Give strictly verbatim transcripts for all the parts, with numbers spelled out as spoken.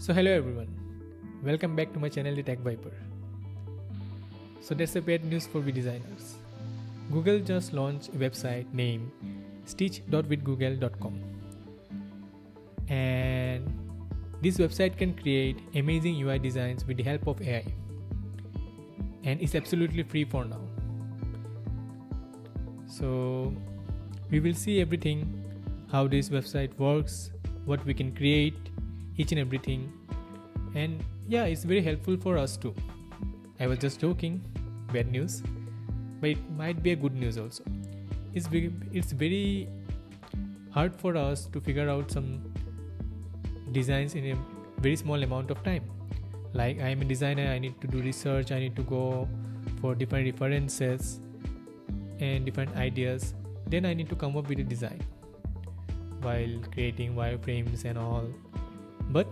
So hello everyone, welcome back to my channel The Tech Viper. So that's the bad news for we designers. Google just launched a website named stitch dot with google dot com, and this website can create amazing U I designs with the help of A I, and it's absolutely free for now. So we will see everything, how this website works, what we can create, each and everything. And yeah, it's very helpful for us too. I was just joking, bad news, but it might be a good news also. It's very, it's very hard for us to figure out some designs in a very small amount of time. Like, I am a designer, I need to do research, I need to go for different references and different ideas, then I need to come up with a design while creating wireframes and all. But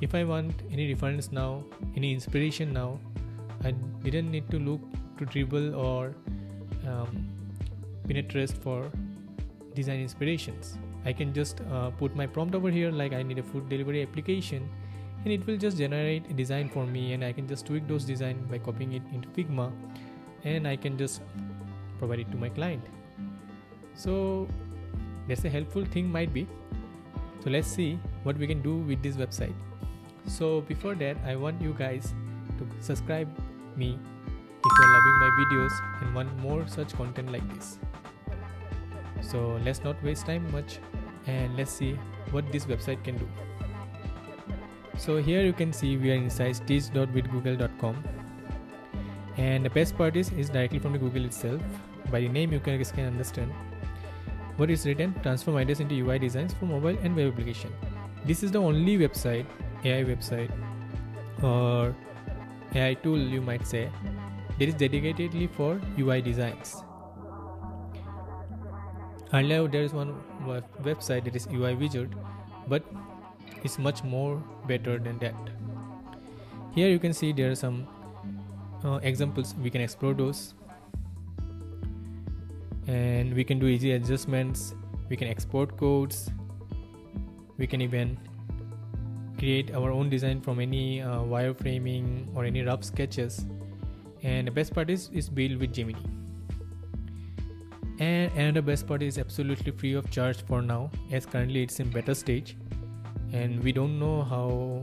if I want any reference now, any inspiration now, I didn't need to look to Dribbble or um, Pinterest for design inspirations. I can just uh, put my prompt over here, like I need a food delivery application, and it will just generate a design for me, and I can just tweak those designs by copying it into Figma, and I can just provide it to my client. So that's a helpful thing might be. So let's see what we can do with this website. So before that, I want you guys to subscribe me if you're loving my videos and want more such content like this. So let's not waste time much, and let's see what this website can do. So here you can see we are inside stitch dot with google dot com, and the best part is it's directly from the Google itself. By the name you can, you can understand what is written: transform ideas into U I designs for mobile and web application. This is the only website, A I website or A I tool you might say, that is dedicatedly for U I designs. Earlier there is one website that is U I Wizard, but it's much more better than that. Here you can see there are some uh, examples, we can explore those, and we can do easy adjustments, we can export codes, we can even create our own design from any uh, wireframing or any rough sketches. And the best part is it's built with Gemini. And another best part is absolutely free of charge for now, as currently it's in beta stage, and we don't know how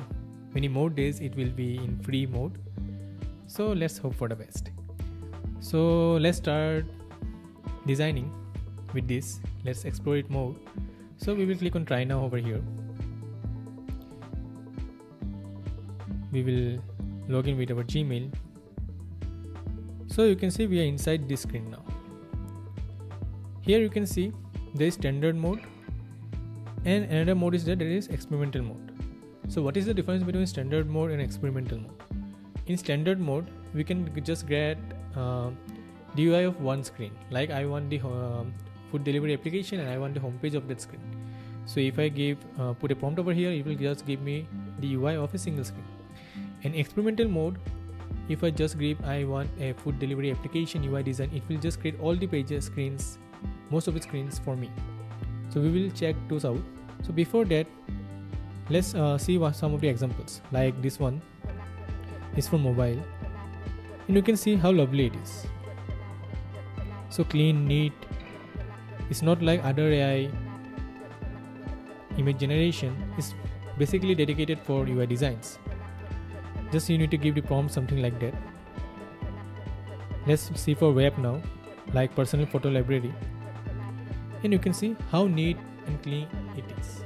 many more days it will be in free mode. So let's hope for the best. So let's start designing with this. Let's explore it more. So we will click on try now over here. We will log in with our Gmail. So you can see we are inside this screen now. Here you can see there is standard mode, and another mode is that there is experimental mode. So what is the difference between standard mode and experimental mode? In standard mode, we can just get uh, the U I of one screen. Like I want the uh, food delivery application and I want the homepage of that screen. So if I give uh, put a prompt over here, it will just give me the U I of a single screen. In experimental mode, if I just give I want a food delivery application U I design, it will just create all the pages screens. Most of the screens for me. So we will check those out. So before that, let's uh, see what some of the examples. Like this one is for mobile, and you can see how lovely it is. So clean, neat. It's not like other A I image generation. It's basically dedicated for U I designs. Just you need to give the prompt something like that. Let's see for web now, like personal photo library. And you can see how neat and clean it is.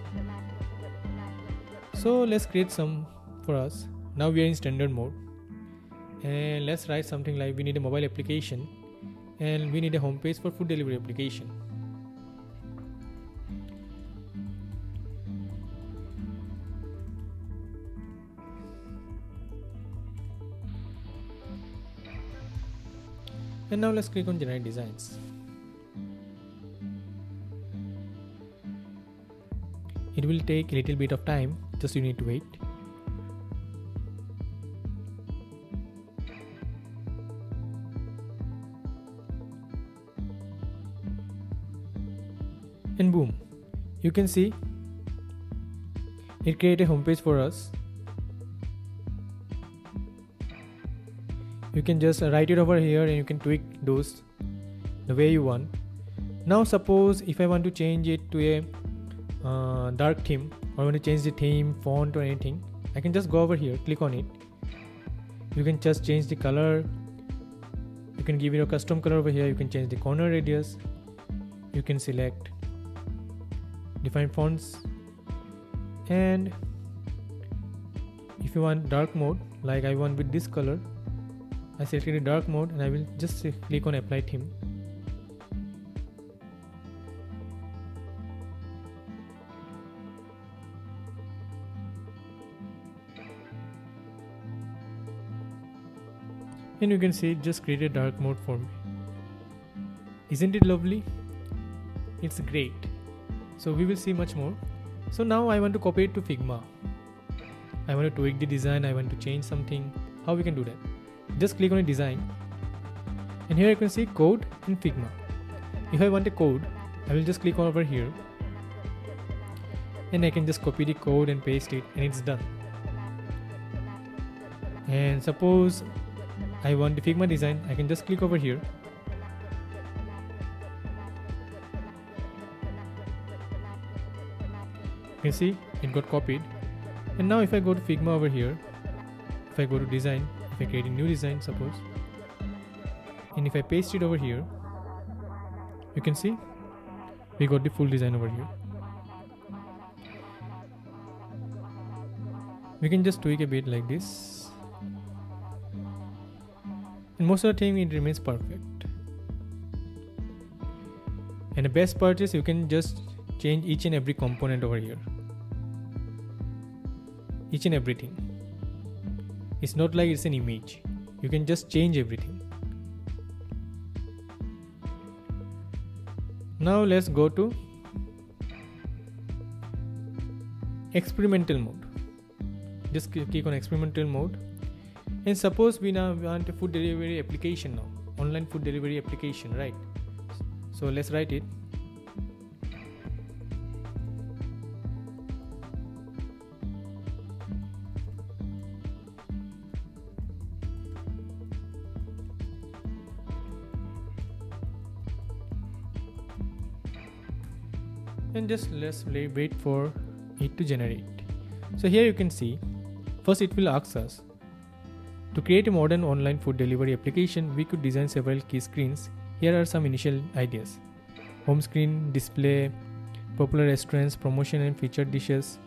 So let's create some for us. Now we are in standard mode, and let's write something like we need a mobile application and we need a homepage for food delivery application. And now let's click on generate designs. It will take a little bit of time, just you need to wait. And boom, you can see it created a homepage for us you can just write it over here and you can tweak those the way you want. Now suppose if I want to change it to a uh, dark theme, or I want to change the theme, font or anything, I can just go over here, click on it. You can just change the color. You can give it a custom color over here. You can change the corner radius. You can select define fonts, and if you want dark mode, like I want with this color, I selected a dark mode and I will just click on apply theme. And you can see it just created dark mode for me. Isn't it lovely? It's great. So we will see much more. So now I want to copy it to Figma. I want to tweak the design. I want to change something. How we can do that? Just click on a design. And here you can see code in Figma. If I want a code, I will just click on over here. And I can just copy the code and paste it, and it's done. And suppose I want the Figma design, I can just click over here. You can see it got copied. And now if I go to Figma over here, if I go to design, if I create a new design suppose, and if I paste it over here, you can see we got the full design over here. We can just tweak a bit like this. And most of the time it remains perfect. And the best part is you can just change each and every component over here. Each and everything. It's not like it's an image. You can just change everything. Now let's go to experimental mode. Just click on experimental mode. And suppose we now want a food delivery application now, online food delivery application, right? So let's write it. And just let's wait for it to generate. So here you can see, first it will ask us, to create a modern online food delivery application, we could design several key screens. Here are some initial ideas. Home screen, display, popular restaurants, promotion and featured dishes,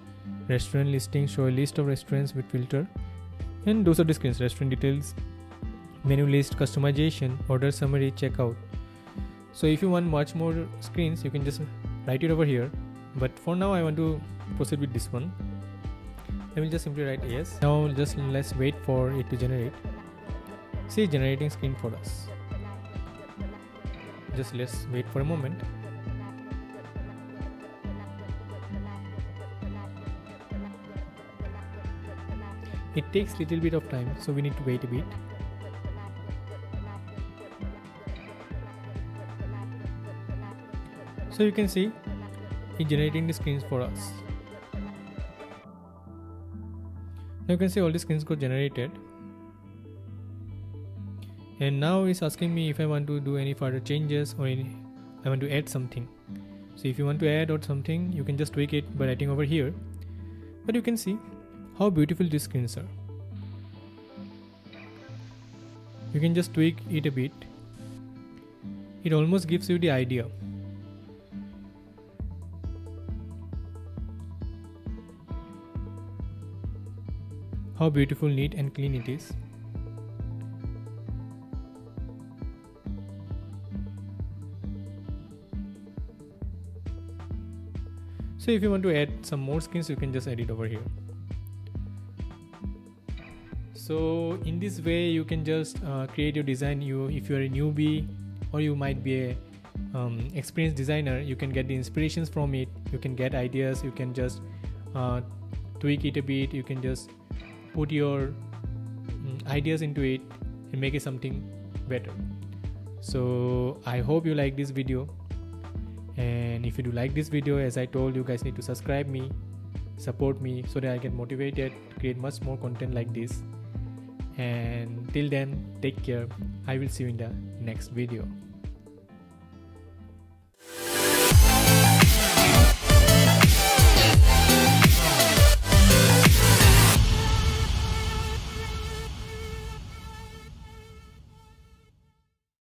restaurant listing, show a list of restaurants with filter, and those are the screens, restaurant details, menu list, customization, order summary, checkout. So if you want much more screens, you can just write it over here. But for now, I want to proceed with this one. I will just simply write yes. Now just let's wait for it to generate. See, generating screen for us. Just let's wait for a moment. It takes little bit of time, so we need to wait a bit. So you can see it's generating the screens for us. Now you can see all the screens got generated, and now it's asking me if I want to do any further changes or any, I want to add something. So if you want to add or something, you can just tweak it by writing over here. But you can see how beautiful these screens are. You can just tweak it a bit. It almost gives you the idea. How beautiful, neat and clean it is. So if you want to add some more screens, you can just add it over here. So in this way you can just uh, create your design. You, if you are a newbie or you might be a um, experienced designer, you can get the inspirations from it. You can get ideas. You can just uh, tweak it a bit. You can just put your ideas into it and make it something better. So I hope you like this video, and if you do like this video, as I told you guys, need to subscribe me, support me so that I get motivated to create much more content like this. And till then, take care. I will see you in the next video.